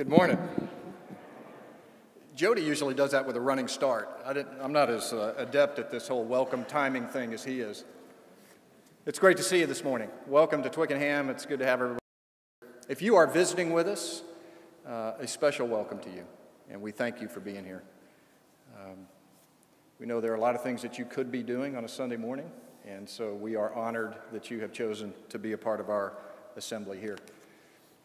Good morning. Jody usually does that with a running start. I'm not as adept at this whole welcome timing thing as he is. It's great to see you this morning. Welcome to Twickenham. It's good to have everybody here. If you are visiting with us, a special welcome to you, and we thank you for being here. We know there are a lot of things that you could be doing on a Sunday morning, and so we are honored that you have chosen to be a part of our assembly here.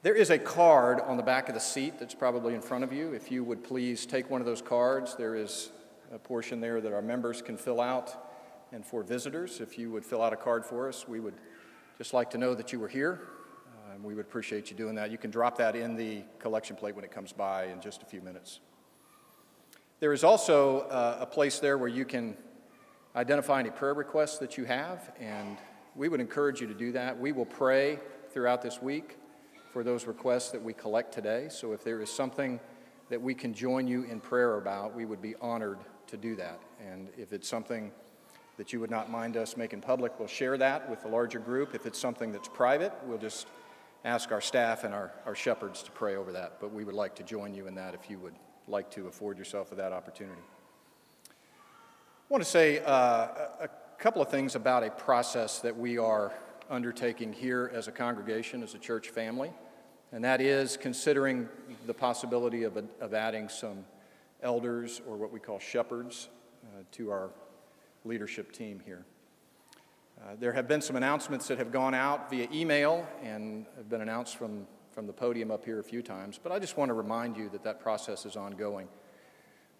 There is a card on the back of the seat that's probably in front of you. If you would please take one of those cards, there is a portion there that our members can fill out. And for visitors, if you would fill out a card for us, we would just like to know that you were here. We would appreciate you doing that. You can drop that in the collection plate when it comes by in just a few minutes. There is also a place there where you can identify any prayer requests that you have, and we would encourage you to do that. We will pray throughout this week for those requests that we collect today. So if there is something that we can join you in prayer about, we would be honored to do that. And if it's something that you would not mind us making public, we'll share that with the larger group. If it's something that's private, we'll just ask our staff and our shepherds to pray over that. But we would like to join you in that if you would like to afford yourself that opportunity. I want to say a couple of things about a process that we are undertaking here as a congregation, as a church family. And that is considering the possibility of adding some elders, or what we call shepherds, to our leadership team here. There have been some announcements that have gone out via email and have been announced from the podium up here a few times, but I just want to remind you that that process is ongoing.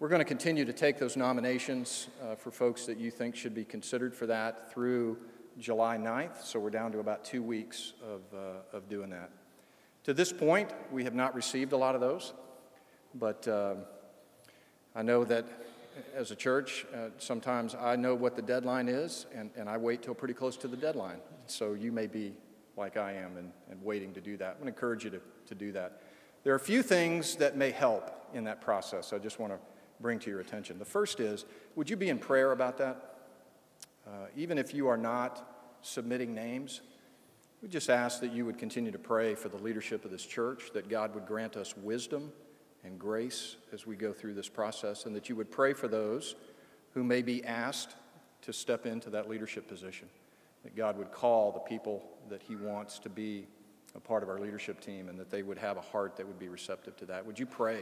We're going to continue to take those nominations for folks that you think should be considered for that through July 9th, so we're down to about 2 weeks of doing that. To this point, we have not received a lot of those, but I know that as a church, sometimes I know what the deadline is, and I wait till pretty close to the deadline. So you may be like I am and waiting to do that. I'm going to encourage you to do that. There are a few things that may help in that process I just want to bring to your attention. The first is, would you be in prayer about that? Even if you are not submitting names, we just ask that you would continue to pray for the leadership of this church, that God would grant us wisdom and grace as we go through this process, and that you would pray for those who may be asked to step into that leadership position, that God would call the people that He wants to be a part of our leadership team, and that they would have a heart that would be receptive to that. Would you pray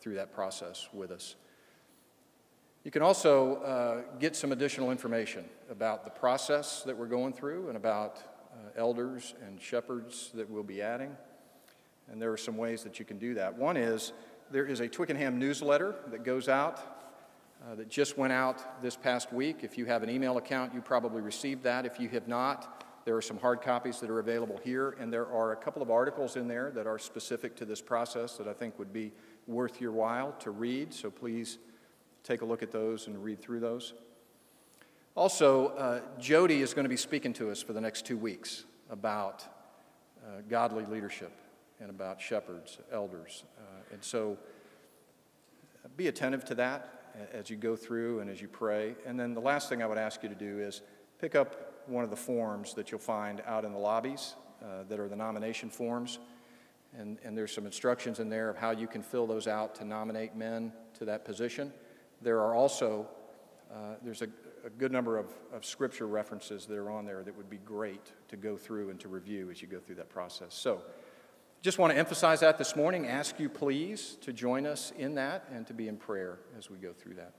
through that process with us? You can also get some additional information about the process that we're going through and about elders and shepherds that we'll be adding, and there are some ways that you can do that. One is, there is a Twickenham newsletter that goes out, that just went out this past week. If you have an email account, you probably received that. If you have not, there are some hard copies that are available here, and there are a couple of articles in there that are specific to this process that I think would be worth your while to read, so please take a look at those and read through those. Also, Jody is going to be speaking to us for the next 2 weeks about godly leadership and about shepherds, elders. And so be attentive to that as you go through and as you pray. And then the last thing I would ask you to do is pick up one of the forms that you'll find out in the lobbies that are the nomination forms. And there's some instructions in there of how you can fill those out to nominate men to that position. There are also, there's a good number of scripture references that are on there that would be great to go through and to review as you go through that process. So just want to emphasize that this morning. Ask you please to join us in that and to be in prayer as we go through that.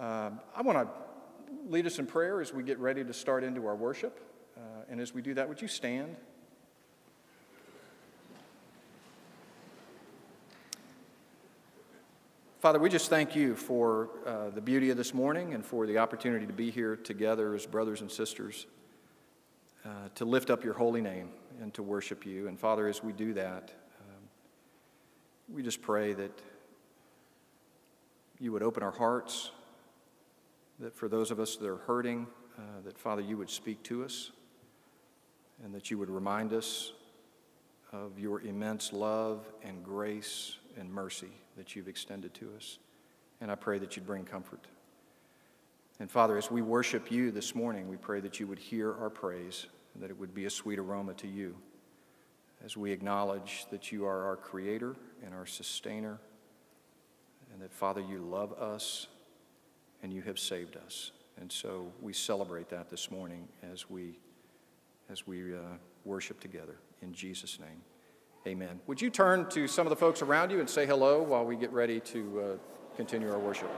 I want to lead us in prayer as we get ready to start into our worship. And as we do that, would you stand? Father, we just thank you for the beauty of this morning and for the opportunity to be here together as brothers and sisters, to lift up your holy name and to worship you. And Father, as we do that, we just pray that you would open our hearts, that for those of us that are hurting, that Father, you would speak to us and that you would remind us of your immense love and grace and mercy that you've extended to us. And I pray that you'd bring comfort. And Father, as we worship you this morning, we pray that you would hear our praise and that it would be a sweet aroma to you as we acknowledge that you are our creator and our sustainer, and that, Father, you love us and you have saved us. And so we celebrate that this morning as we worship together. In Jesus' name, amen. Would you turn to some of the folks around you and say hello while we get ready to continue our worship?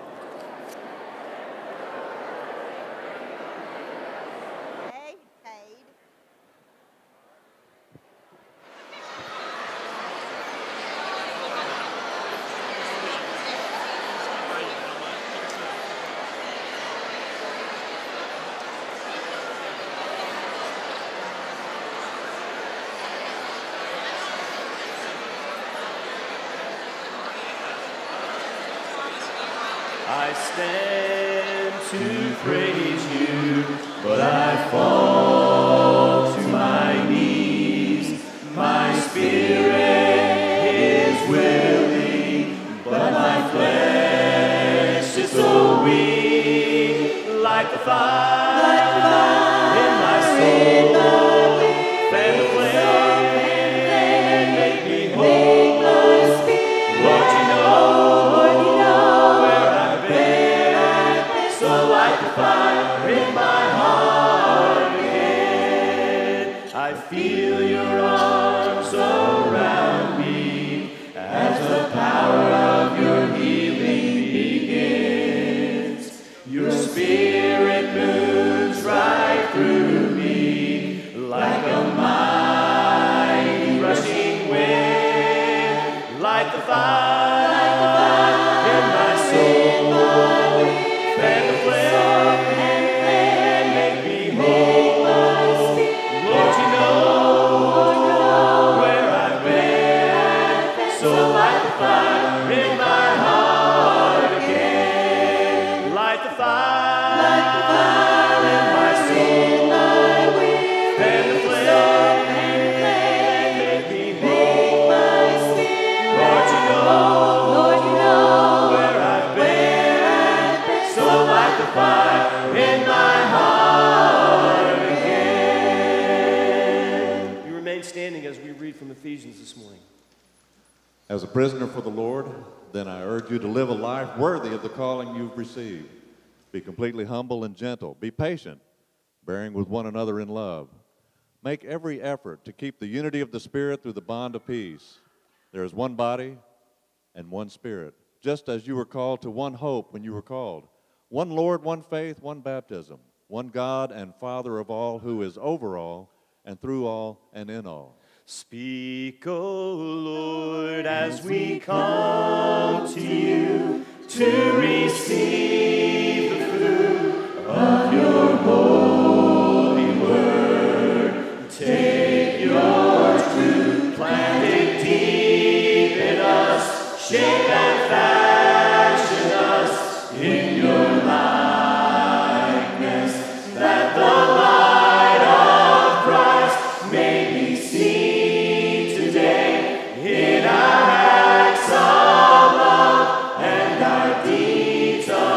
As a prisoner for the Lord, then I urge you to live a life worthy of the calling you've received. Be completely humble and gentle. Be patient, bearing with one another in love. Make every effort to keep the unity of the Spirit through the bond of peace. There is one body and one Spirit, just as you were called to one hope when you were called. One Lord, one faith, one baptism, one God and Father of all, who is over all and through all and in all. Speak, O Lord, as we come to you to receive the fruit of your holy word. Take your truth, plant it deep in us, shape and fashion us in your likeness, that the light of Christ may be seen. In our acts of love and our deeds of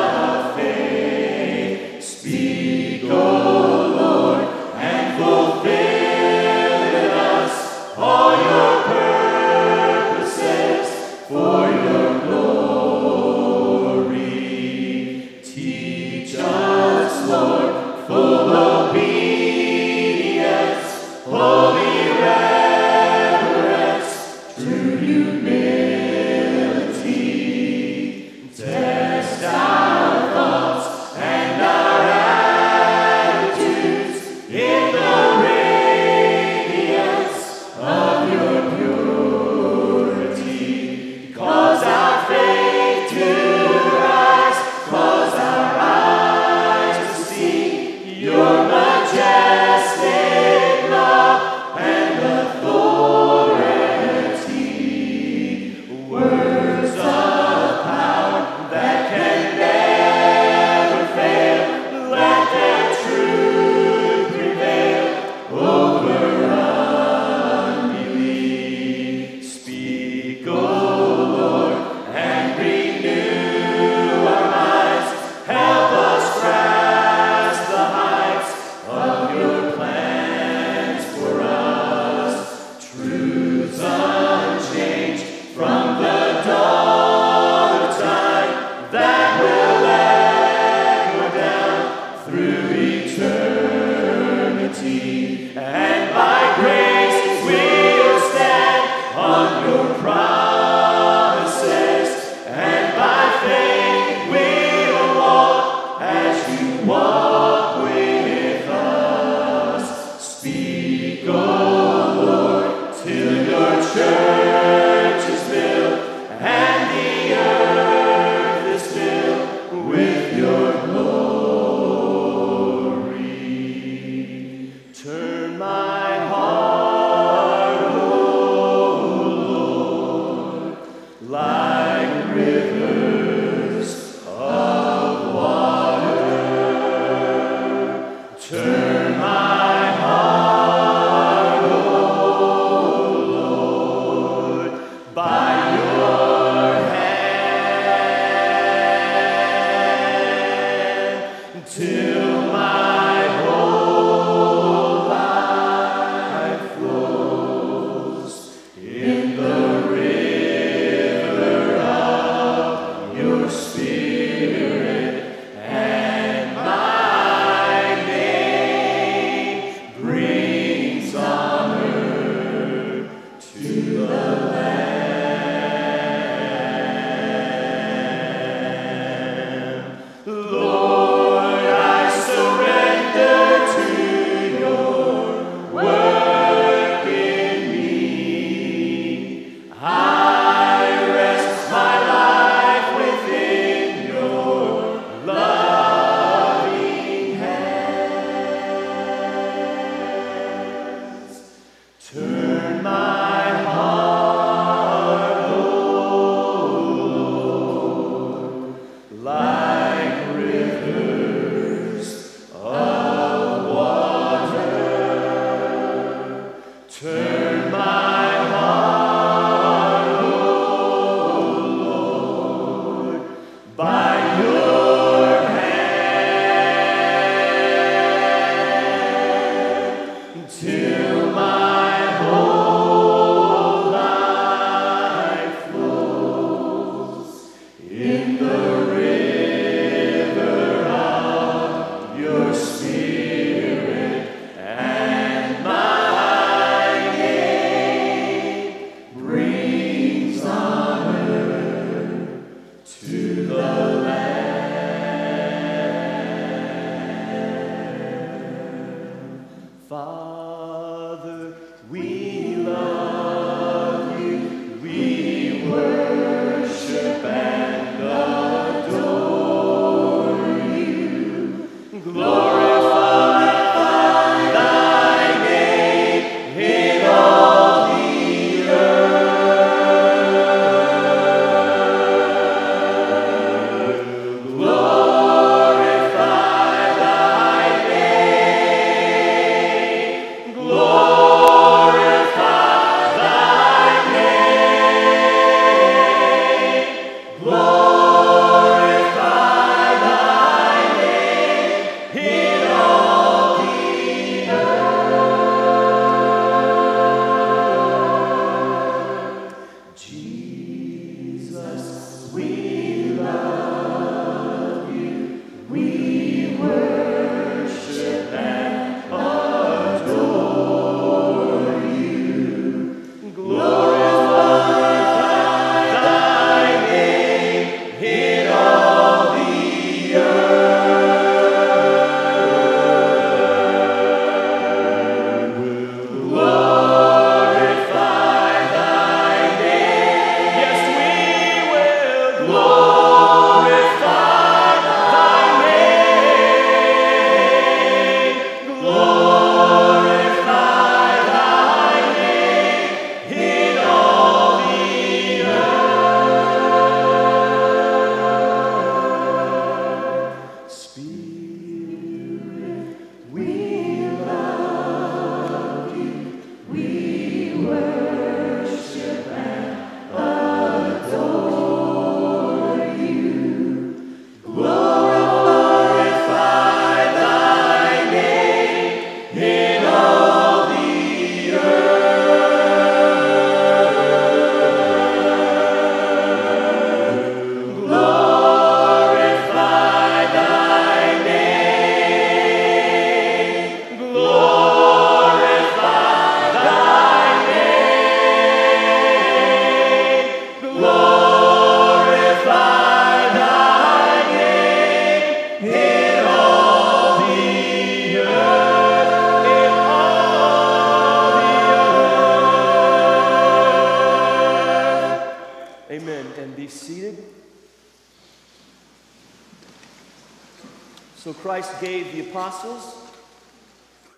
Christ gave the apostles,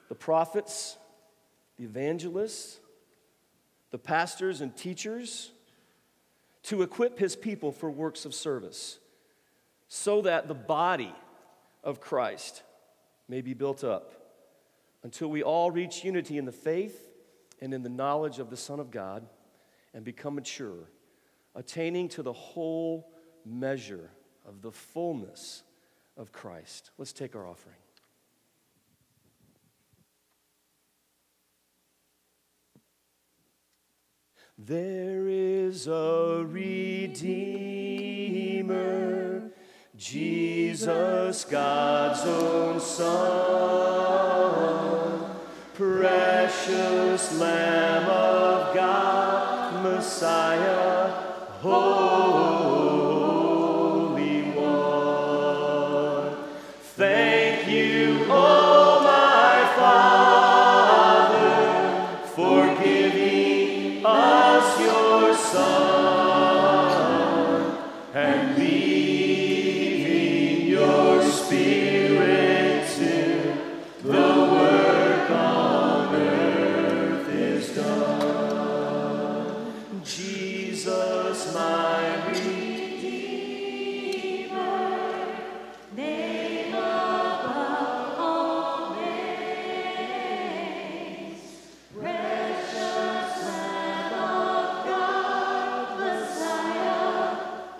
the prophets, the evangelists, the pastors and teachers to equip his people for works of service so that the body of Christ may be built up until we all reach unity in the faith and in the knowledge of the Son of God and become mature, attaining to the whole measure of the fullness of Christ. Let's take our offering. There is a Redeemer, Jesus, God's own Son, precious Lamb of God, Messiah, Holy One. Thank you, oh my Father, for giving us your Son and leaving your Spirit till the work on earth is done. Jesus, my Redeemer, name above all names, precious Lamb of God, Messiah,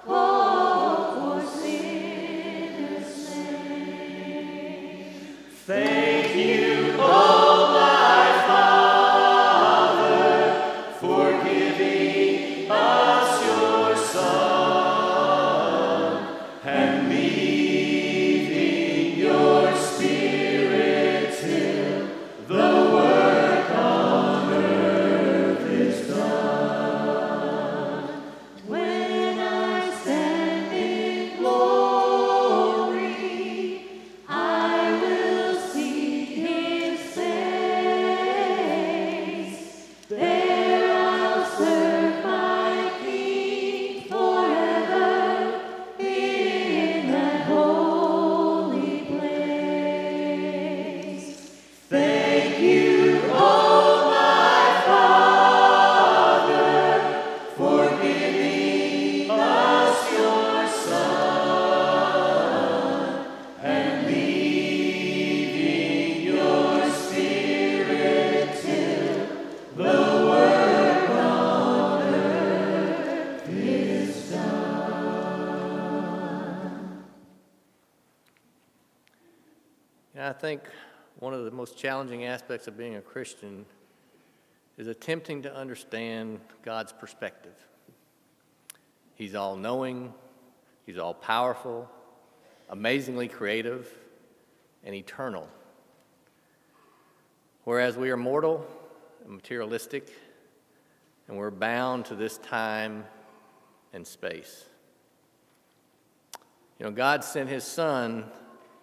all for sinners saved. Thank you, oh my Father, for giving us your Son and leaving your Spirit till the work on earth is done. When I stand in glory, I will see his face. There I'll serve my King forever in that holy place. Thank you, oh my Father, for giving us your Son and leaving your Spirit till the work on earth is done. And I think one of the most challenging aspects of being a Christian is attempting to understand God's perspective. He's all-knowing, he's all-powerful, amazingly creative, and eternal. Whereas we are mortal and materialistic, and we're bound to this time and space. You know, God sent his Son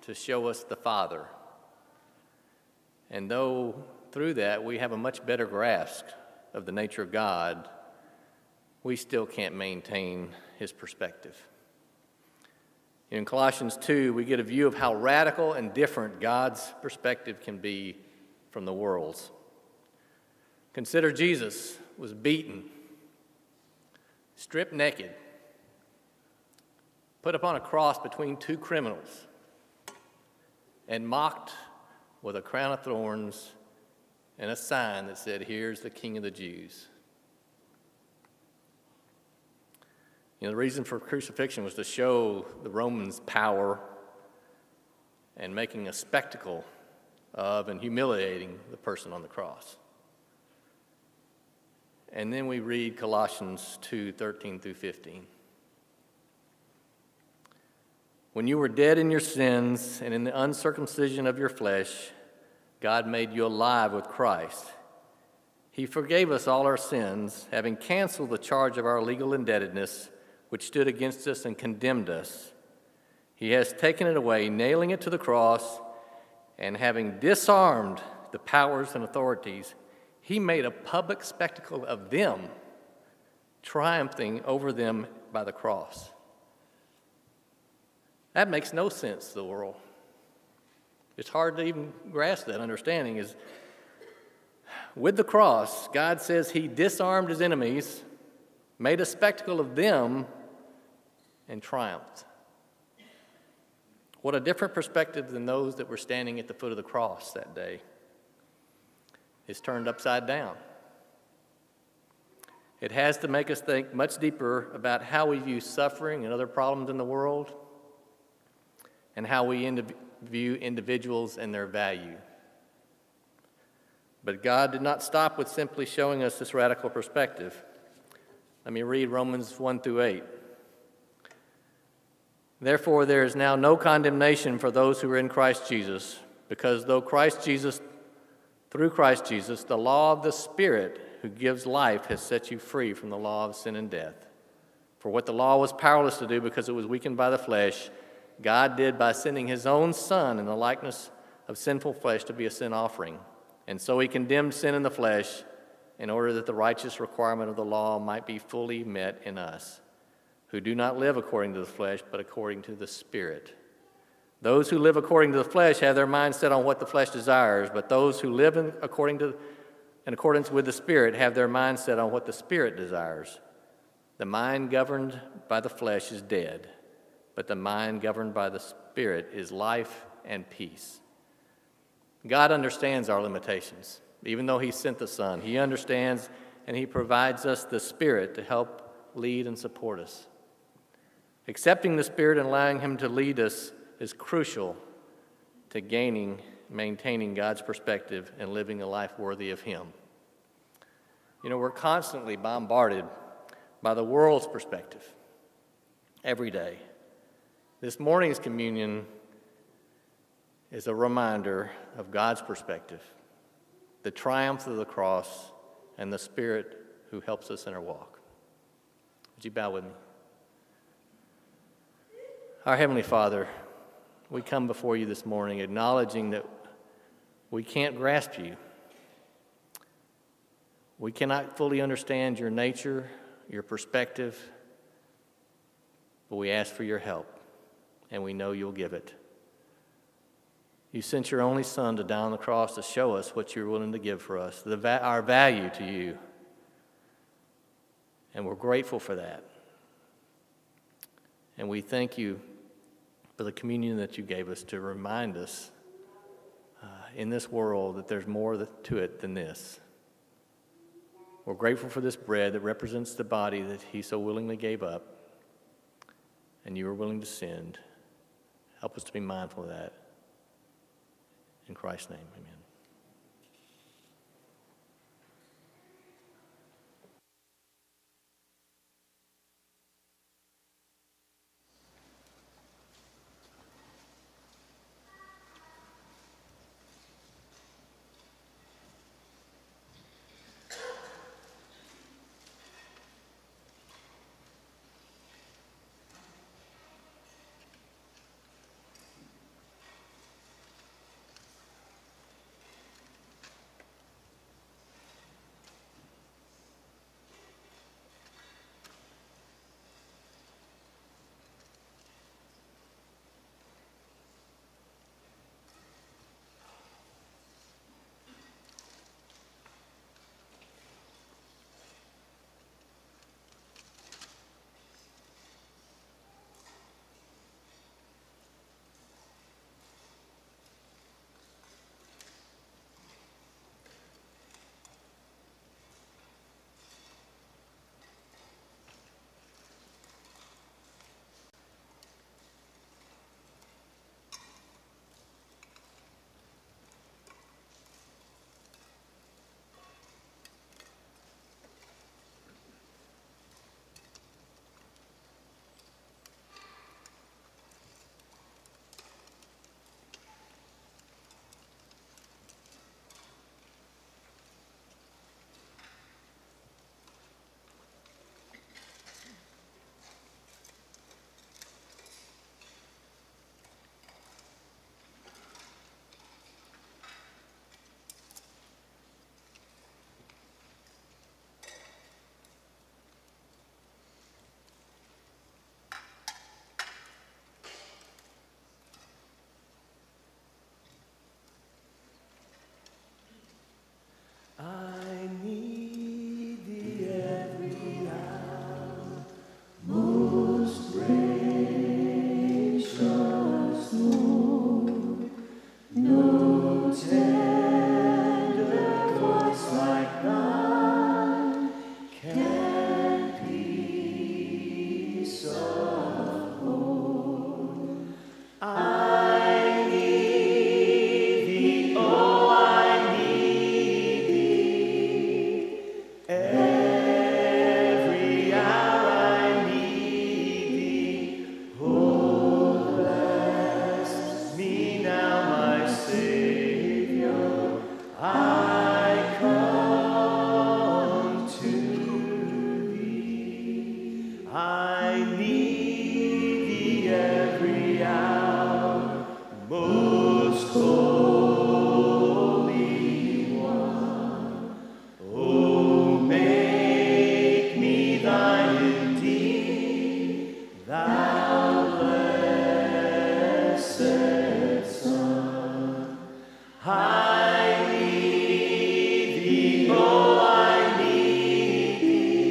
to show us the Father. And though through that we have a much better grasp of the nature of God, we still can't maintain his perspective. In Colossians 2, we get a view of how radical and different God's perspective can be from the world's. Consider Jesus was beaten, stripped naked, put upon a cross between two criminals, and mocked with a crown of thorns and a sign that said, "Here's the King of the Jews." You know, the reason for crucifixion was to show the Romans' power and making a spectacle of and humiliating the person on the cross. And then we read Colossians 2:13 through 15. When you were dead in your sins and in the uncircumcision of your flesh, God made you alive with Christ. He forgave us all our sins, having canceled the charge of our legal indebtedness, which stood against us and condemned us. He has taken it away, nailing it to the cross, and having disarmed the powers and authorities, he made a public spectacle of them, triumphing over them by the cross. That makes no sense to the world. It's hard to even grasp that understanding. Is with the cross, God says he disarmed his enemies, made a spectacle of them, and triumphed. What a different perspective than those that were standing at the foot of the cross that day. It's turned upside down. It has to make us think much deeper about how we view suffering and other problems in the world, and how we view individuals and their value. But God did not stop with simply showing us this radical perspective. Let me read Romans 1 through 8. Therefore, there is now no condemnation for those who are in Christ Jesus, because through Christ Jesus, the law of the Spirit who gives life has set you free from the law of sin and death. For what the law was powerless to do because it was weakened by the flesh, God did by sending his own Son in the likeness of sinful flesh to be a sin offering. And so he condemned sin in the flesh in order that the righteous requirement of the law might be fully met in us, who do not live according to the flesh, but according to the Spirit. Those who live according to the flesh have their mind set on what the flesh desires, but those who live in accordance with the Spirit have their mind set on what the Spirit desires. The mind governed by the flesh is dead, but the mind governed by the Spirit is life and peace. God understands our limitations. Even though he sent the Son, he understands, and he provides us the Spirit to help lead and support us. Accepting the Spirit and allowing him to lead us is crucial to maintaining God's perspective and living a life worthy of him. You know, we're constantly bombarded by the world's perspective every day. This morning's communion is a reminder of God's perspective, the triumph of the cross, and the Spirit who helps us in our walk. Would you bow with me? Our Heavenly Father, we come before you this morning acknowledging that we can't grasp you. We cannot fully understand your nature, your perspective, but we ask for your help, and we know you'll give it. You sent your only Son to die on the cross to show us what you're willing to give for us, our value to you. And we're grateful for that. And we thank you for the communion that you gave us to remind us in this world that there's more to it than this. We're grateful for this bread that represents the body that he so willingly gave up and you were willing to send. Help us to be mindful of that. In Christ's name, amen. I need thee every hour, most holy one. Oh, make me thine indeed, thou blessed Son. I need thee, oh, I need thee.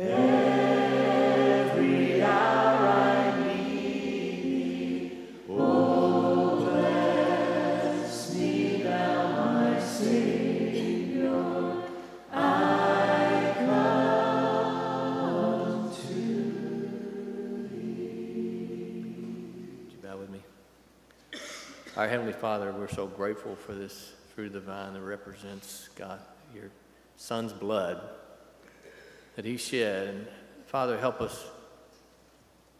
Every hour I need thee. Oh, bless me, thou my Savior. I come to thee. Would you bow with me? Our Heavenly Father, we're so grateful for this fruit of the vine that represents, God, your Son's blood that he shed. And Father, help us.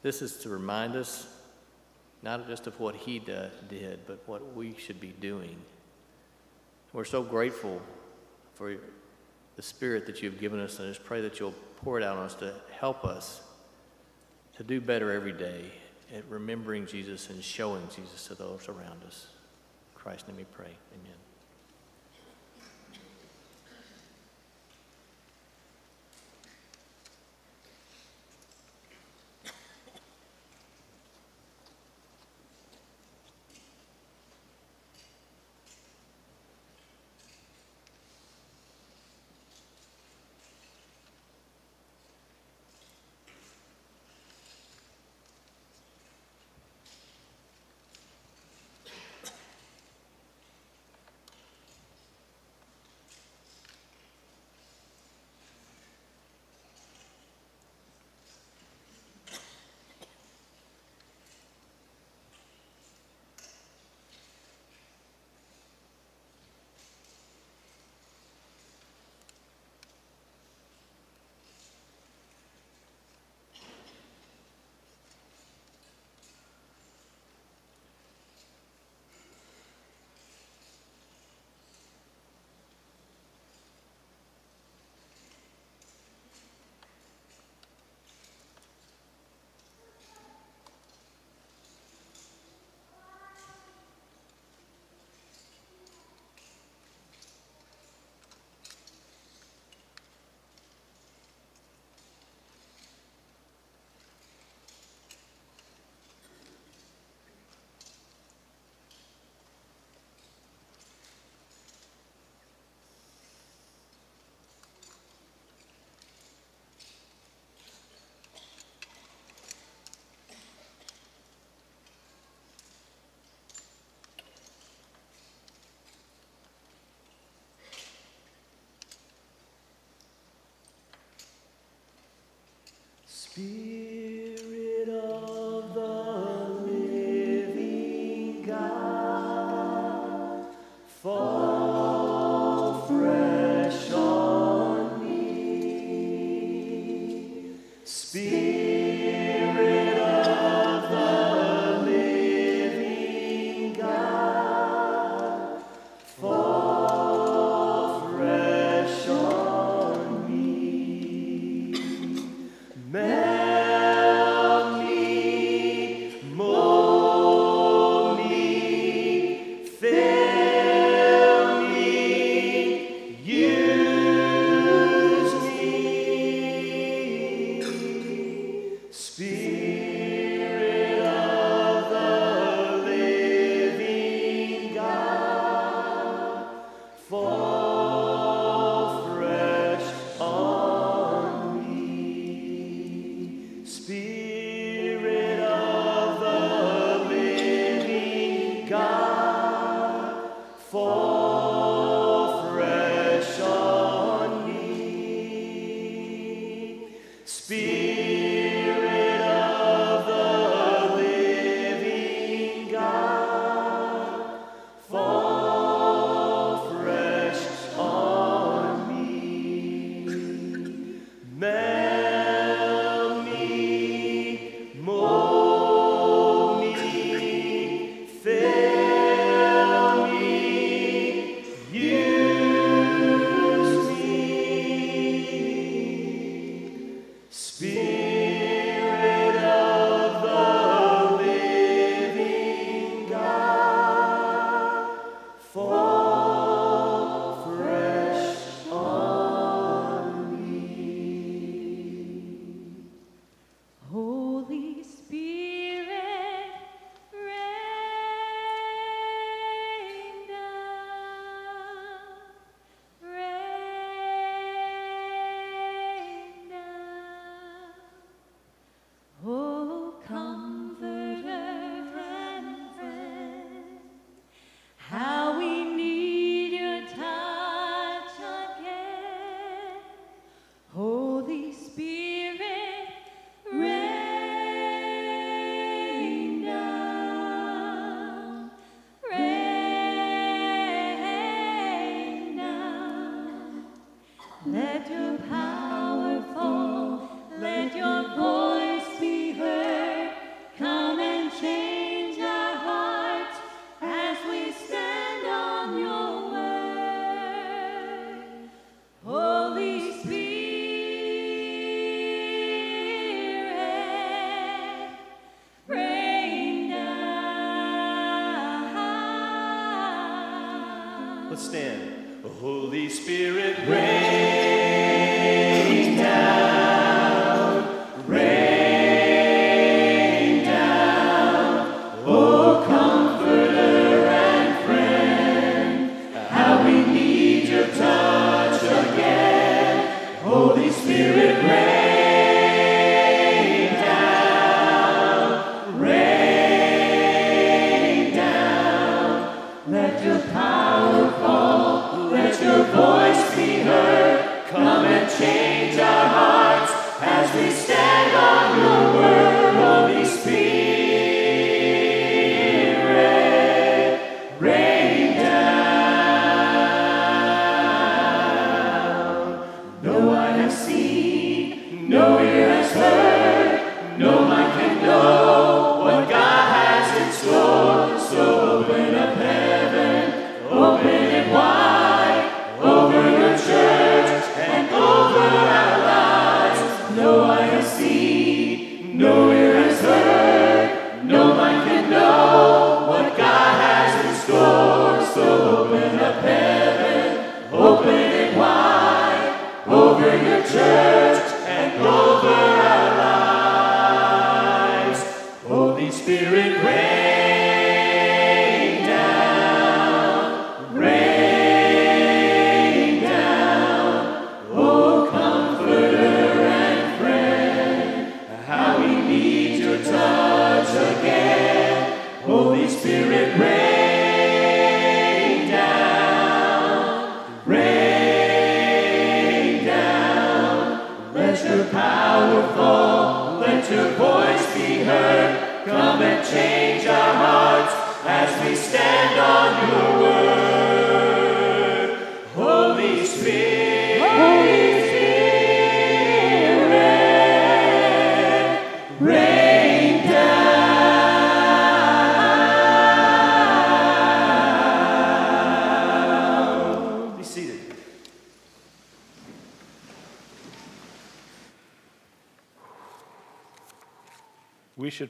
This is to remind us not just of what he did, but what we should be doing. We're so grateful for the Spirit that you've given us, and I just pray that you'll pour it out on us to help us to do better every day at remembering Jesus and showing Jesus to those around us. In Christ's name we pray. Amen. Spirit of the living God, fall fresh on me. Spirit of the living God, fall fresh on me. Melt me, mold me, fill me, use me. Spirit of the living God, fall fresh on me. Spirit of the living God, fall fresh on me. Spirit of the living God, fall fresh on me. Melt me, mold me, fill me, use me. Spirit Let's stand. Holy Spirit, rain down, rain.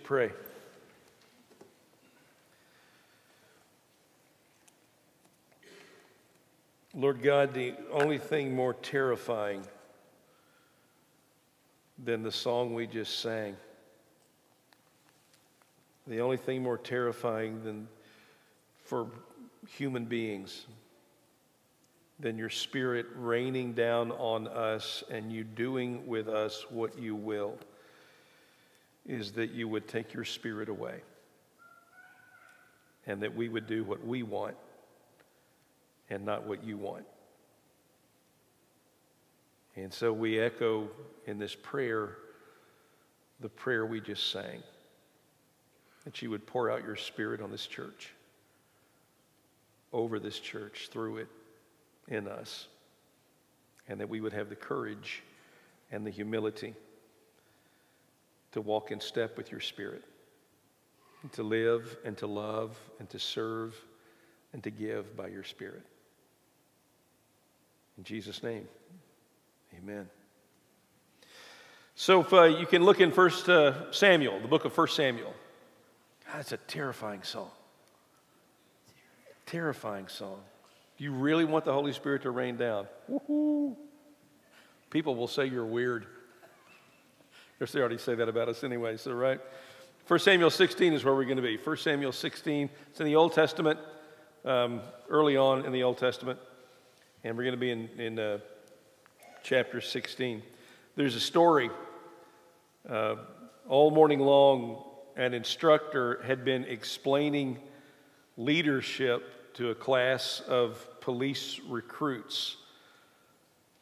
Pray. Lord God, the only thing more terrifying than the song we just sang, the only thing more terrifying than for human beings than your Spirit raining down on us and you doing with us what you will, is that you would take your Spirit away and that we would do what we want and not what you want. And so we echo in this prayer the prayer we just sang, that you would pour out your Spirit on this church, over this church, through it, in us, and that we would have the courage and the humility to walk in step with your Spirit, and to live and to love and to serve and to give by your Spirit. In Jesus' name, amen. So if, you can look in 1 Samuel, the book of 1 Samuel. God, that's a terrifying song. Terrifying song. Do you really want the Holy Spirit to rain down? Woohoo! People will say you're weird. They already say that about us anyway, so right? 1 Samuel 16 is where we're going to be. 1 Samuel 16, it's in the Old Testament, early on in the Old Testament. And we're going to be in chapter 16. There's a story. All morning long, an instructor had been explaining leadership to a class of police recruits.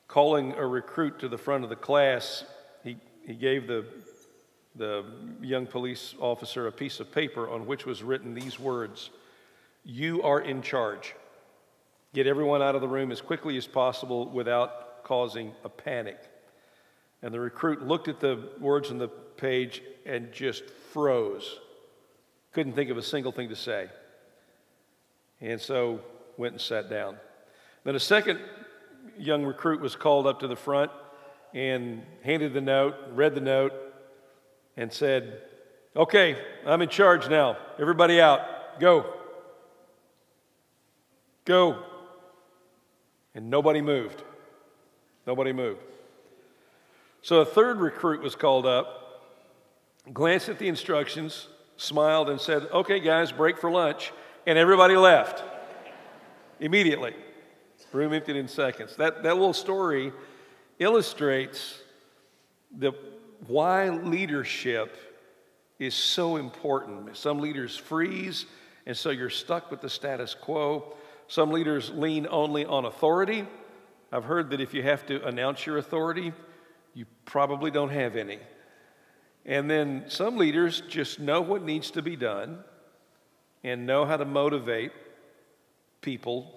Calling a recruit to the front of the class, he gave the young police officer a piece of paper on which was written these words: "You are in charge. Get everyone out of the room as quickly as possible without causing a panic." And the recruit looked at the words on the page and just froze. Couldn't think of a single thing to say. And so went and sat down. Then a second young recruit was called up to the front and handed the note, read the note, and said, "Okay, I'm in charge now. Everybody out. Go. Go." And nobody moved. Nobody moved. So a third recruit was called up, glanced at the instructions, smiled, and said, "Okay, guys, break for lunch." And everybody left immediately. Room emptied in seconds. That little story illustrates why leadership is so important. Some leaders freeze, and so you're stuck with the status quo. Some leaders lean only on authority. I've heard that if you have to announce your authority, you probably don't have any. And then some leaders just know what needs to be done and know how to motivate people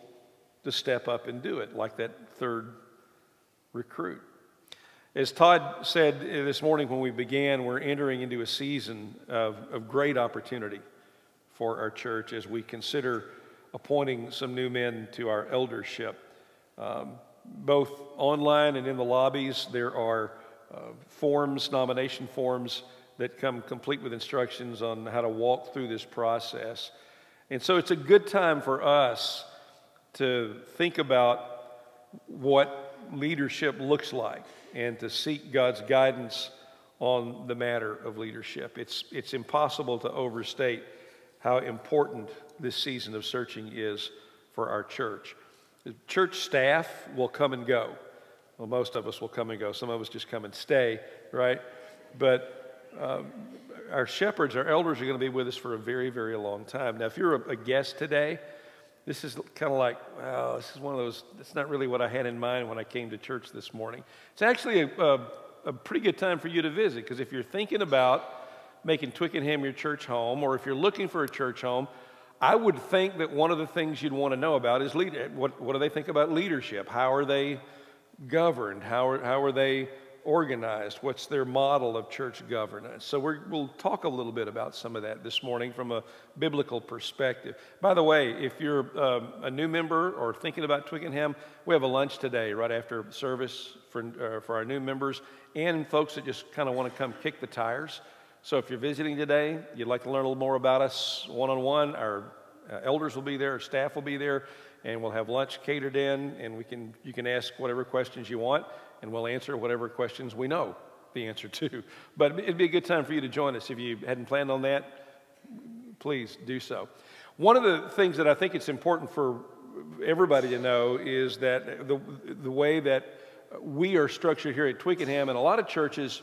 to step up and do it, like that third recruit. As Todd said this morning when we began, we're entering into a season of great opportunity for our church as we consider appointing some new men to our eldership. Both online and in the lobbies, there are forms, nomination forms, that come complete with instructions on how to walk through this process. And so it's a good time for us to think about what leadership looks like and to seek God's guidance on the matter of leadership. It's impossible to overstate how important this season of searching is for our church. The church staff will come and go. Well, most of us will come and go. Some of us just come and stay, right? But our shepherds, our elders are going to be with us for a very, very long time. Now, if you're a guest today, this is kind of like, wow, this is one of those, that's not really what I had in mind when I came to church this morning. It's actually a pretty good time for you to visit, because if you're thinking about making Twickenham your church home, or if you're looking for a church home, I would think that one of the things you'd want to know about is what do they think about leadership? How are they governed? How are they organized? What's their model of church governance? So we'll talk a little bit about some of that this morning from a biblical perspective. By the way, if you're a new member or thinking about Twickenham, we have a lunch today right after service for our new members and folks that just kind of want to come kick the tires. So if you're visiting today, you'd like to learn a little more about us one-on-one, our elders will be there, our staff will be there, and we'll have lunch catered in, and you can ask whatever questions you want, and we'll answer whatever questions we know the answer to. But it'd be a good time for you to join us. If you hadn't planned on that, please do so. One of the things that I think it's important for everybody to know is that the way that we are structured here at Twickenham, in a lot of churches,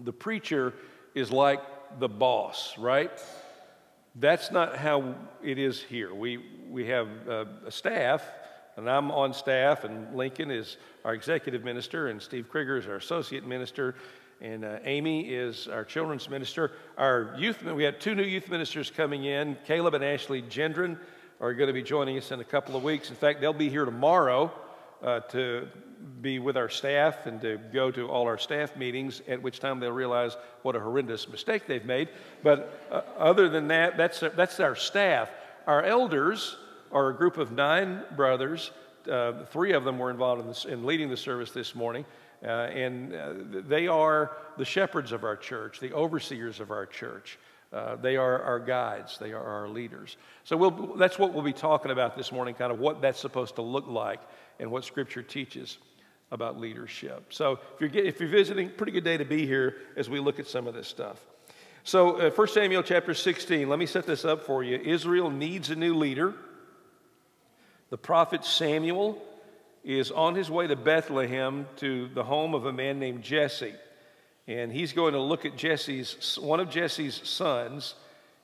the preacher is like the boss, right? That's not how it is here. We have a staff, and I'm on staff, and Lincoln is our executive minister, and Steve Krieger is our associate minister, and Amy is our children's minister. Our youth, we have two new youth ministers coming in. Caleb and Ashley Gendron are going to be joining us in a couple of weeks. In fact, they'll be here tomorrow to be with our staff and to go to all our staff meetings, at which time they'll realize what a horrendous mistake they've made. But other than that, that's our staff. Our elders are a group of 9 brothers. 3 of them were involved in leading the service this morning. And they are the shepherds of our church, the overseers of our church. They are our guides. They are our leaders. So that's what we'll be talking about this morning, kind of what that's supposed to look like and what Scripture teaches about leadership. So if you're visiting, pretty good day to be here as we look at some of this stuff. So 1 Samuel chapter 16, let me set this up for you. Israel needs a new leader. The prophet Samuel is on his way to Bethlehem to the home of a man named Jesse. And he's going to look at one of Jesse's sons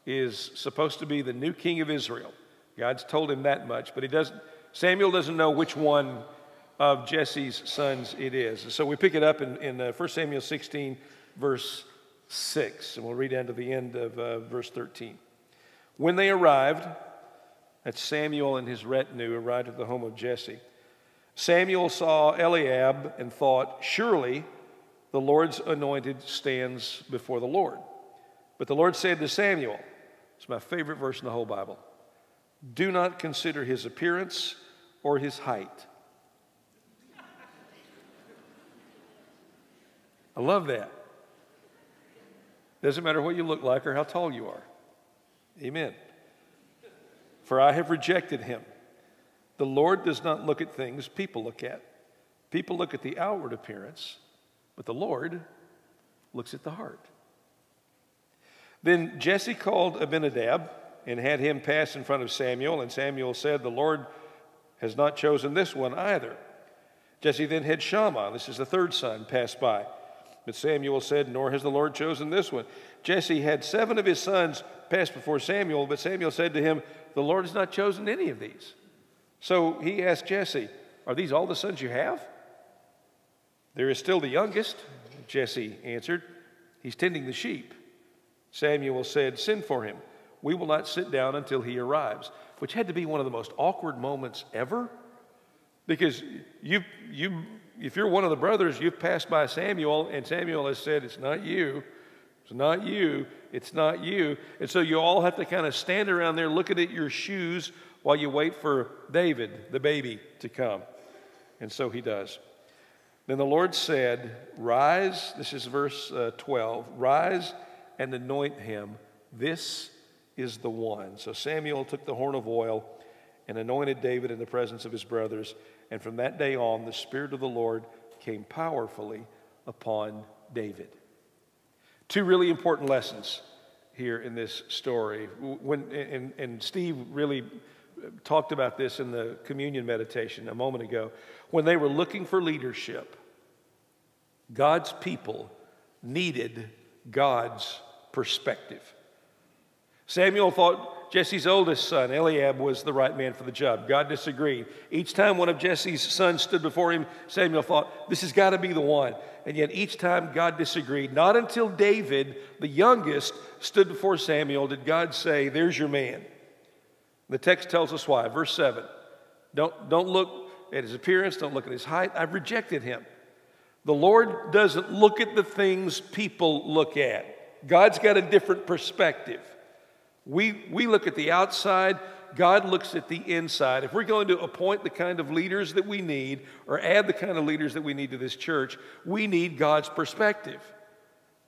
is supposed to be the new king of Israel. God's told him that much, but Samuel doesn't know which one of Jesse's sons it is. So we pick it up in 1 Samuel 16, verse 6, and we'll read down to the end of verse 13. When they arrived, that's Samuel and his retinue arrived at the home of Jesse. Samuel saw Eliab and thought, surely the Lord's anointed stands before the Lord. But the Lord said to Samuel, it's my favorite verse in the whole Bible, do not consider his appearance or his height. I love that. Doesn't matter what you look like or how tall you are. Amen. For I have rejected him. The Lord does not look at things people look at. People look at the outward appearance, but the Lord looks at the heart. Then Jesse called Abinadab and had him pass in front of Samuel, and Samuel said, "The Lord has not chosen this one either." Jesse then had Shammah, this is the third son, pass by. But Samuel said, "Nor has the Lord chosen this one." Jesse had 7 of his sons pass before Samuel, but Samuel said to him, "The Lord has not chosen any of these." So he asked Jesse, "Are these all the sons you have?" "There is still the youngest," Jesse answered. "He's tending the sheep." Samuel said, "Send for him. We will not sit down until he arrives," which had to be one of the most awkward moments ever, because if you're one of the brothers, you've passed by Samuel, and Samuel has said, "It's not you, it's not you, it's not you." And so you all have to kind of stand around there looking at your shoes while you wait for David, the baby, to come. And so he does. Then the Lord said, "Rise," this is verse 12, "rise and anoint him. This is the one." So Samuel took the horn of oil and anointed David in the presence of his brothers. And from that day on, the Spirit of the Lord came powerfully upon David. 2 really important lessons here in this story. And Steve really talked about this in the communion meditation a moment ago. When they were looking for leadership, God's people needed God's perspective. Samuel thought Jesse's oldest son, Eliab, was the right man for the job. God disagreed. Each time one of Jesse's sons stood before him, Samuel thought, this has got to be the one. And yet each time God disagreed. Not until David, the youngest, stood before Samuel did God say, there's your man. The text tells us why. Verse 7, don't look at his appearance, don't look at his height. I've rejected him. The Lord doesn't look at the things people look at. God's got a different perspective. We look at the outside, God looks at the inside. If we're going to appoint the kind of leaders that we need or add the kind of leaders that we need to this church, we need God's perspective.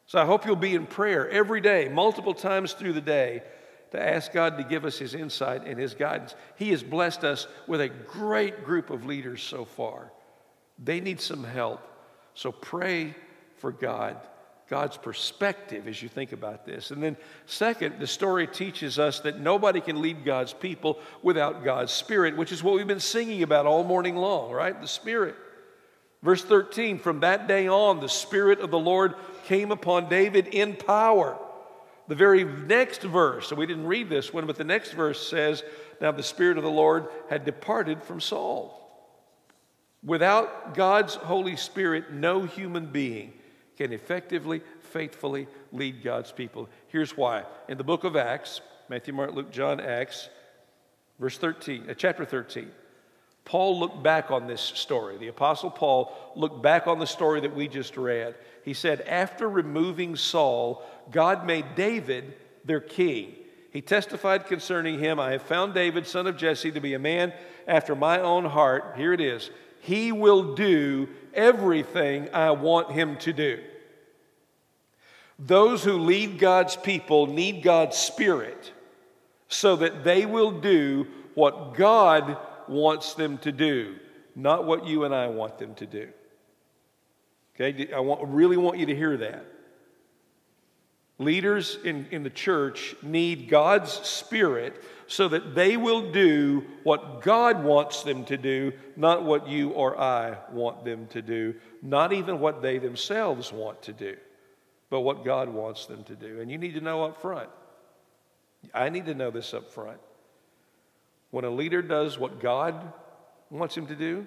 So I hope you'll be in prayer every day, multiple times through the day, to ask God to give us his insight and his guidance. He has blessed us with a great group of leaders so far. They need some help. So pray for God's perspective as you think about this. And then second, the story teaches us that nobody can lead God's people without God's Spirit, which is what we've been singing about all morning long, right? The Spirit. Verse 13, from that day on, the Spirit of the Lord came upon David in power. The very next verse, so we didn't read this one, but the next verse says, now the Spirit of the Lord had departed from Saul. Without God's Holy Spirit, no human being can effectively, faithfully lead God's people. Here's why. In the book of Acts, Matthew, Mark, Luke, John, Acts, chapter 13, Paul looked back on this story. The Apostle Paul looked back on the story that we just read. He said, after removing Saul, God made David their king. He testified concerning him, I have found David, son of Jesse, to be a man after my own heart. Here it is. He will do everything I want him to do. Those who lead God's people need God's Spirit so that they will do what God wants them to do, not what you and I want them to do. Okay, I really want you to hear that. Leaders in the church need God's Spirit so that they will do what God wants them to do, not what you or I want them to do, not even what they themselves want to do, but what God wants them to do. And you need to know up front. I need to know this up front. When a leader does what God wants him to do,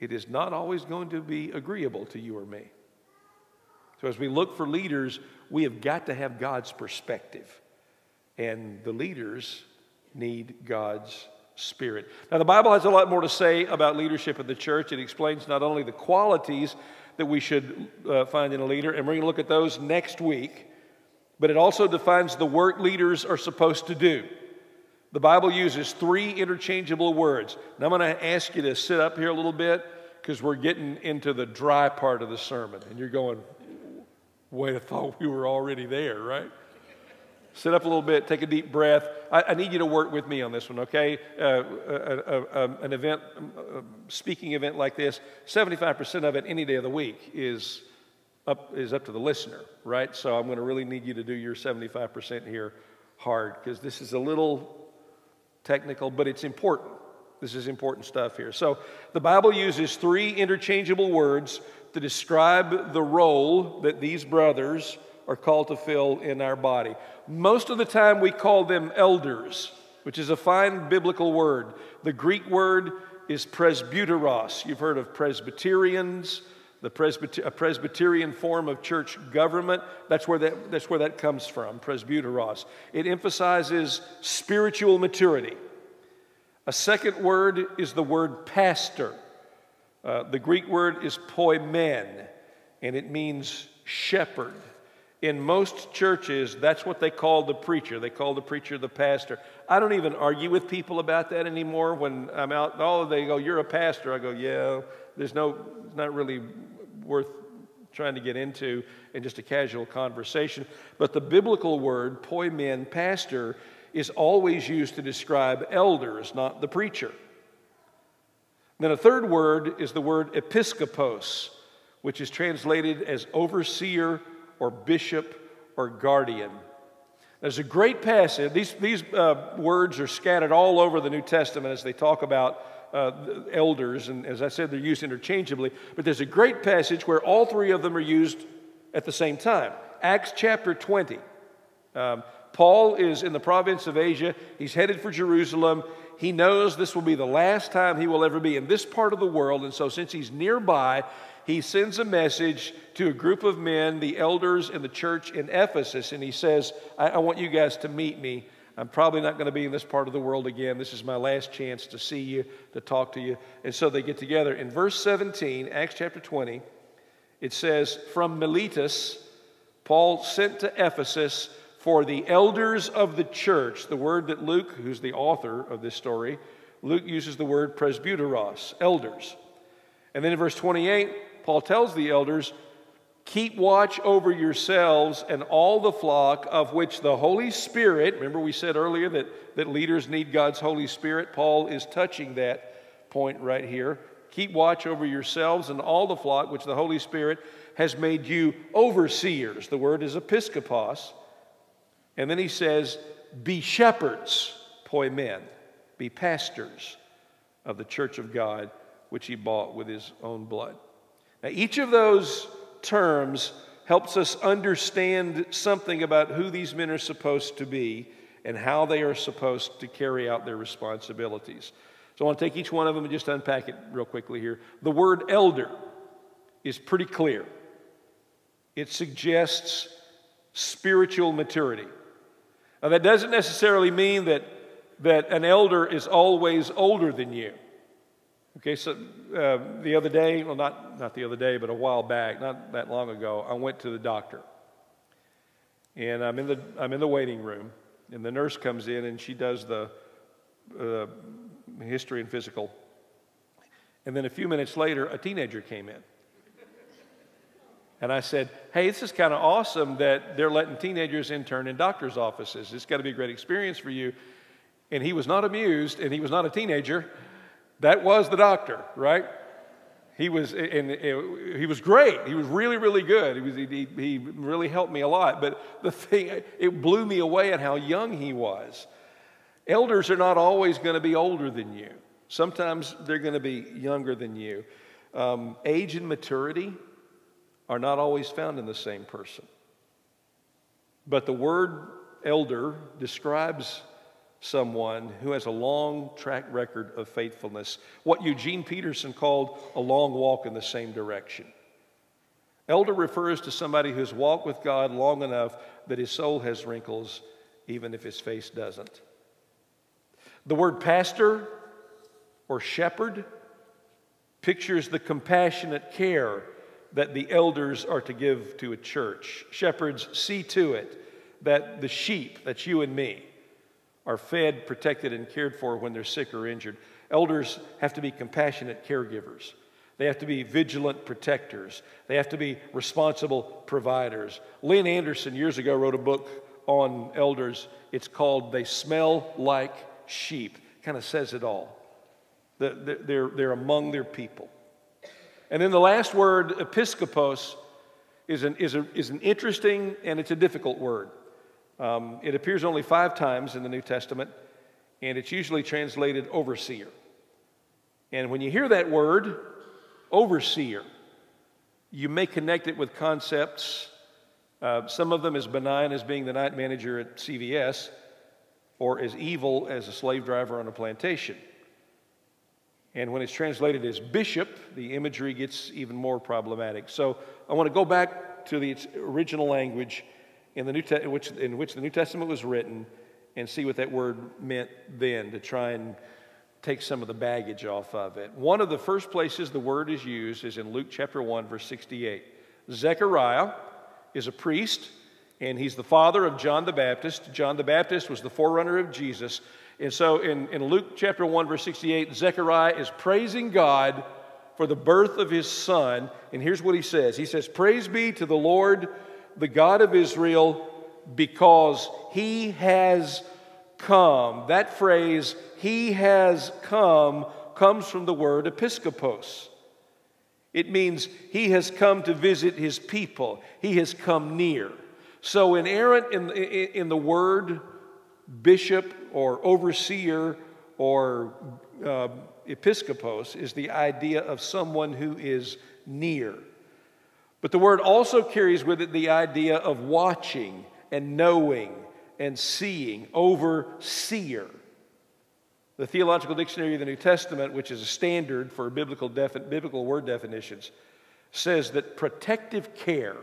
it is not always going to be agreeable to you or me. So as we look for leaders, we have got to have God's perspective. And the leaders need God's Spirit. Now, the Bible has a lot more to say about leadership in the church. It explains not only the qualities that we should find in a leader, and we're going to look at those next week, but it also defines the work leaders are supposed to do. The Bible uses 3 interchangeable words. And I'm going to ask you to sit up here a little bit because we're getting into the dry part of the sermon, and you're going, wait, I thought we were already there, right? Sit up a little bit, take a deep breath. I need you to work with me on this one, okay? An event, a speaking event like this, 75% of it any day of the week is up to the listener, right? So I'm going to really need you to do your 75% here hard, because this is a little technical, but it's important. This is important stuff here. So the Bible uses three interchangeable words to describe the role that these brothers are called to fill in our body. Most of the time we call them elders, which is a fine biblical word. The Greek word is presbyteros. You've heard of Presbyterians, a Presbyterian form of church government. That's where that comes from, presbyteros. It emphasizes spiritual maturity. A second word is the word pastor. The Greek word is poimen, and it means shepherd. In most churches, that's what they call the preacher. They call the preacher the pastor. I don't even argue with people about that anymore. When I'm out, oh, they go, "You're a pastor." I go, "Yeah, it's not really worth trying to get into in just a casual conversation." But the biblical word, poimen, pastor, is always used to describe elders, not the preacher. Then a third word is the word episkopos, which is translated as overseer or bishop or guardian. There's a great passage. These words are scattered all over the New Testament as they talk about elders, and as I said, they're used interchangeably, but there's a great passage where all three of them are used at the same time. Acts chapter 20. Paul is in the province of Asia. He's headed for Jerusalem. He knows this will be the last time he will ever be in this part of the world, and so since he's nearby, he sends a message to a group of men, the elders in the church in Ephesus, and he says, I want you guys to meet me. I'm probably not going to be in this part of the world again. This is my last chance to see you, to talk to you. And so they get together. In verse 17, Acts chapter 20, it says, "From Miletus, Paul sent to Ephesus for the elders of the church." The word that Luke, who's the author of this story, Luke uses the word presbyteros, elders. And then in verse 28, Paul tells the elders, "Keep watch over yourselves and all the flock of which the Holy Spirit," remember we said earlier that leaders need God's Holy Spirit. Paul is touching that point right here. "Keep watch over yourselves and all the flock which the Holy Spirit has made you overseers." The word is episkopos. And then he says, "Be shepherds, poimen," be pastors of the church of God, which he bought with his own blood. Now, each of those terms helps us understand something about who these men are supposed to be and how they are supposed to carry out their responsibilities. So I want to take each one of them and just unpack it real quickly here. The word elder is pretty clear. It suggests spiritual maturity. Now, that doesn't necessarily mean that an elder is always older than you. Okay, so the other day, well, not the other day, but a while back, not that long ago, I went to the doctor. And I'm in the waiting room, and the nurse comes in, and she does the history and physical. And then a few minutes later, a teenager came in. And I said, "Hey, this is kind of awesome that they're letting teenagers intern in doctor's offices. It's got to be a great experience for you." And he was not amused, and he was not a teenager. That was the doctor, right? He was great. He was really, really good. He really helped me a lot. But the thing, it blew me away at how young he was. Elders are not always going to be older than you. Sometimes they're going to be younger than you. Age and maturity are not always found in the same person. But the word elder describes someone who has a long track record of faithfulness, what Eugene Peterson called a long walk in the same direction. Elder refers to somebody who's walked with God long enough that his soul has wrinkles, even if his face doesn't. The word pastor or shepherd pictures the compassionate care that the elders are to give to a church. Shepherds see to it that the sheep, that's you and me, are fed, protected, and cared for when they're sick or injured. Elders have to be compassionate caregivers. They have to be vigilant protectors. They have to be responsible providers. Lynn Anderson years ago wrote a book on elders. It's called, they smell like sheep. Kind of says it all. They're among their people. And then the last word, episkopos, is an interesting and it's a difficult word. It appears only 5 times in the New Testament, and it's usually translated overseer. And when you hear that word, overseer, you may connect it with concepts, some of them as benign as being the night manager at CVS, or as evil as a slave driver on a plantation. And when it's translated as bishop, the imagery gets even more problematic. So I want to go back to its original language in the in which the New Testament was written, and see what that word meant then, to try and take some of the baggage off of it. One of the first places the word is used is in Luke chapter 1, verse 68. Zechariah is a priest, and he's the father of John the Baptist. John the Baptist was the forerunner of Jesus. And so in Luke chapter 1, verse 68, Zechariah is praising God for the birth of his son. And here's what he says. He says, "Praise be to the Lord, the God of Israel, because he has come." That phrase, "he has come," comes from the word episkopos. It means he has come to visit his people. He has come near. So inerrant in the word bishop or overseer or episkopos is the idea of someone who is near. But the word also carries with it the idea of watching and knowing and seeing, overseer. The Theological Dictionary of the New Testament, which is a standard for biblical word definitions, says that protective care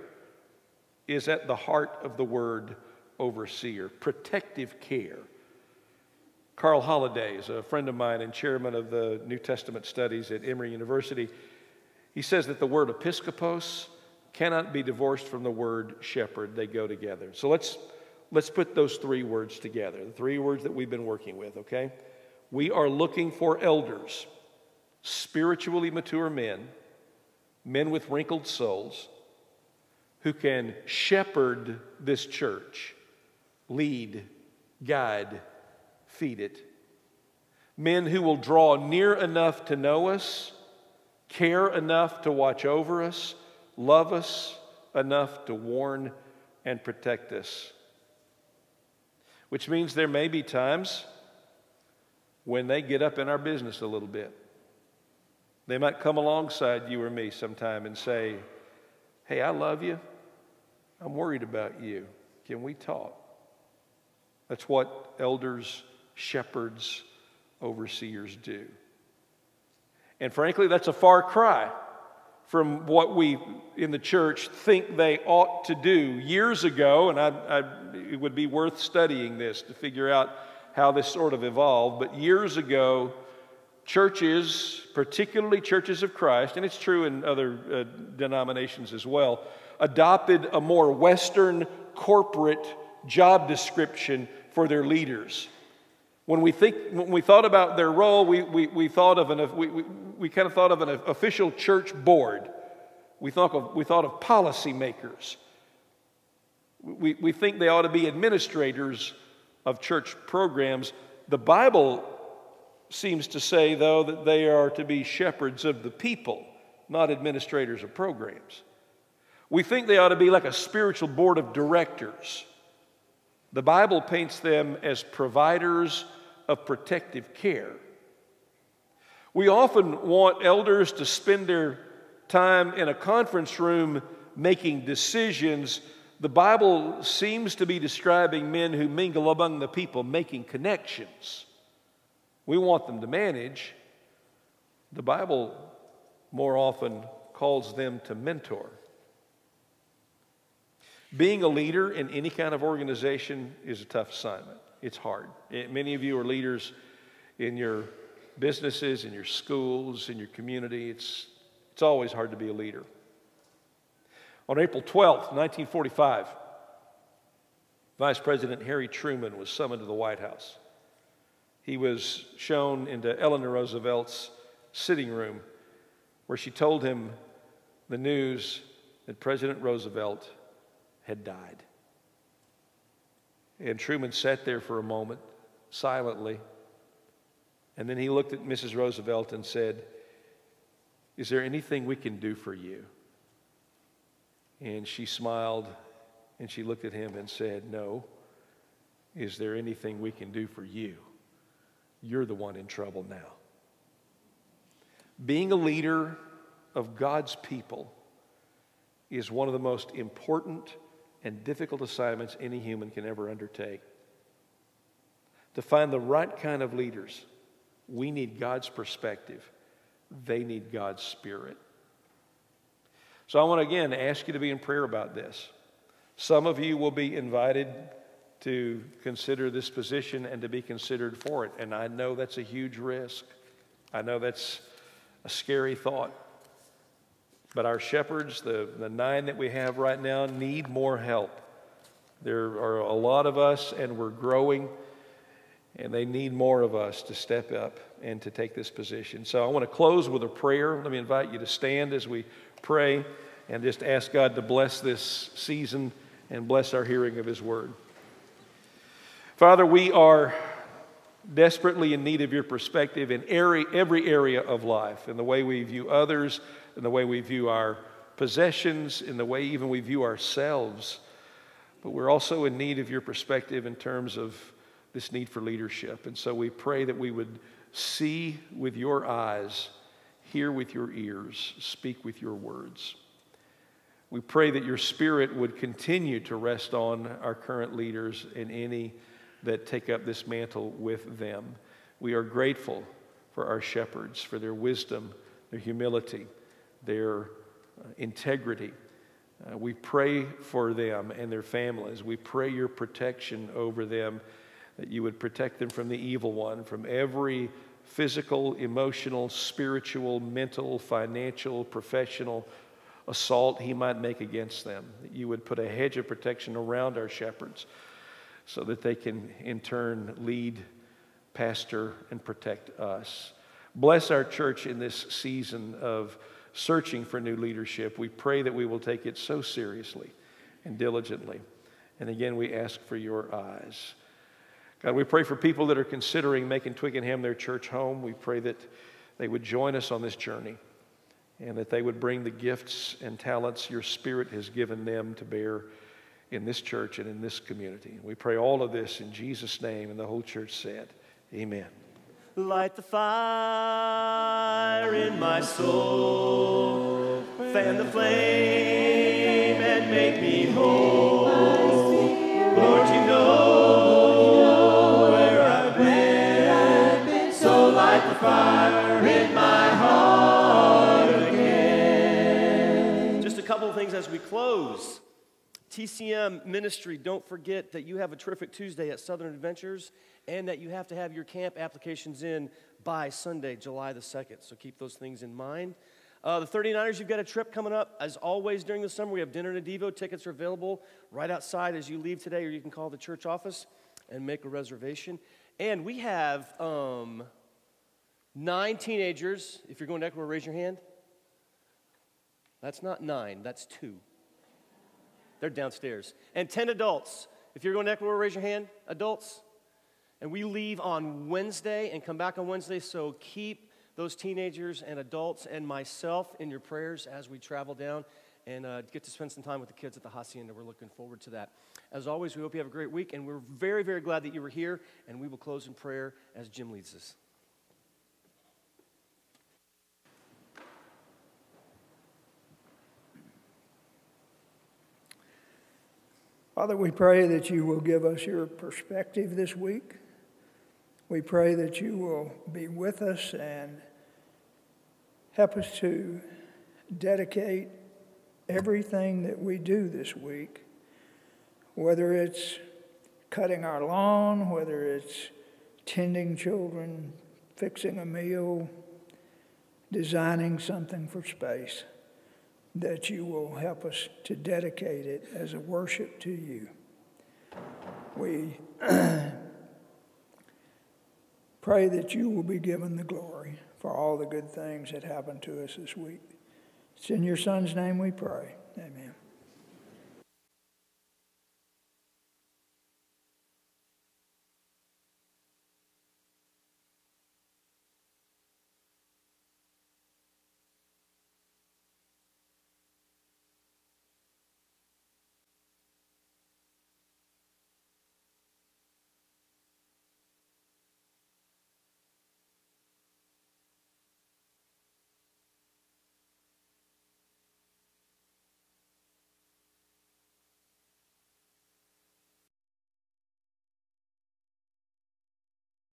is at the heart of the word overseer. Protective care. Carl Holliday is a friend of mine and chairman of the New Testament studies at Emory University. He says that the word episkopos cannot be divorced from the word shepherd. They go together. So let's put those 3 words together, the 3 words that we've been working with, okay? We are looking for elders, spiritually mature men, men with wrinkled souls, who can shepherd this church, lead, guide, feed it. Men who will draw near enough to know us, care enough to watch over us, love us enough to warn and protect us. Which means there may be times when they get up in our business a little bit. They might come alongside you or me sometime and say, "Hey, I love you. I'm worried about you. Can we talk?" That's what elders, shepherds, overseers do. And frankly, that's a far cry from what we in the church think they ought to do years ago. And it would be worth studying this to figure out how this sort of evolved. But years ago, churches, particularly churches of Christ, and it's true in other denominations as well, adopted a more Western corporate job description for their leaders. When we thought about their role, we kind of thought of an official church board. We thought of policy makers. We think they ought to be administrators of church programs. The Bible seems to say, though, that they are to be shepherds of the people, not administrators of programs. We think they ought to be like a spiritual board of directors. The Bible paints them as providers of protective care. We often want elders to spend their time in a conference room making decisions. The Bible seems to be describing men who mingle among the people, making connections. We want them to manage. The Bible more often calls them to mentor. Being a leader in any kind of organization is a tough assignment. It's hard. Many of you are leaders in your businesses, in your schools, in your community. It's always hard to be a leader. On April 12th, 1945, Vice President Harry Truman was summoned to the White House. He was shown into Eleanor Roosevelt's sitting room, where she told him the news that President Roosevelt had died. And Truman sat there for a moment, silently. And then he looked at Mrs. Roosevelt and said, "Is there anything we can do for you?" And she smiled and she looked at him and said, "No. Is there anything we can do for you? You're the one in trouble now." Being a leader of God's people is one of the most important and difficult assignments any human can ever undertake. To find the right kind of leaders, we need God's perspective. They need God's Spirit. So I want to again ask you to be in prayer about this. Some of you will be invited to consider this position and to be considered for it. And I know that's a huge risk. I know that's a scary thought. But our shepherds, the 9 that we have right now, need more help. There are a lot of us, and we're growing, and they need more of us to step up and to take this position. So I want to close with a prayer. Let me invite you to stand as we pray and just ask God to bless this season and bless our hearing of His Word. Father, we are desperately in need of your perspective in every area of life, in the way we view others, in the way we view our possessions, in the way even we view ourselves. But we're also in need of your perspective in terms of this need for leadership. And so we pray that we would see with your eyes, hear with your ears, speak with your words. We pray that your Spirit would continue to rest on our current leaders and any that take up this mantle with them. We are grateful for our shepherds, for their wisdom, their humility, their integrity. We pray for them and their families. We pray your protection over them, that you would protect them from the evil one, from every physical, emotional, spiritual, mental, financial, professional assault he might make against them. That you would put a hedge of protection around our shepherds, so that they can, in turn, lead, pastor, and protect us. Bless our church in this season of searching for new leadership. We pray that we will take it so seriously and diligently. And again, we ask for your eyes. God, we pray for people that are considering making Twickenham their church home. We pray that they would join us on this journey and that they would bring the gifts and talents your Spirit has given them to bear in this church and in this community. We pray all of this in Jesus' name, and the whole church said, amen. Light the fire in my soul, fan the flame and make me whole. Lord, you know where I've been, so light the fire in my heart again. Just a couple of things as we close. TCM Ministry, don't forget that you have a terrific Tuesday at Southern Adventures and that you have to have your camp applications in by Sunday, July the 2nd. So keep those things in mind. The 39ers, you've got a trip coming up. As always during the summer, we have dinner and a Devo. Tickets are available right outside as you leave today, or you can call the church office and make a reservation. And we have 9 teenagers. If you're going to Ecuador, raise your hand. That's not 9, that's 2. They're downstairs. And 10 adults. If you're going to Ecuador, raise your hand. Adults. And we leave on Wednesday and come back on Wednesday, so keep those teenagers and adults and myself in your prayers as we travel down and get to spend some time with the kids at the Hacienda. We're looking forward to that. As always, we hope you have a great week, and we're very, very glad that you were here, and we will close in prayer as Jim leads us. Father, we pray that you will give us your perspective this week. We pray that you will be with us and help us to dedicate everything that we do this week, whether it's cutting our lawn, whether it's tending children, fixing a meal, designing something for space, that you will help us to dedicate it as a worship to you. We pray that you will be given the glory for all the good things that happened to us this week. It's in your Son's name we pray. Amen.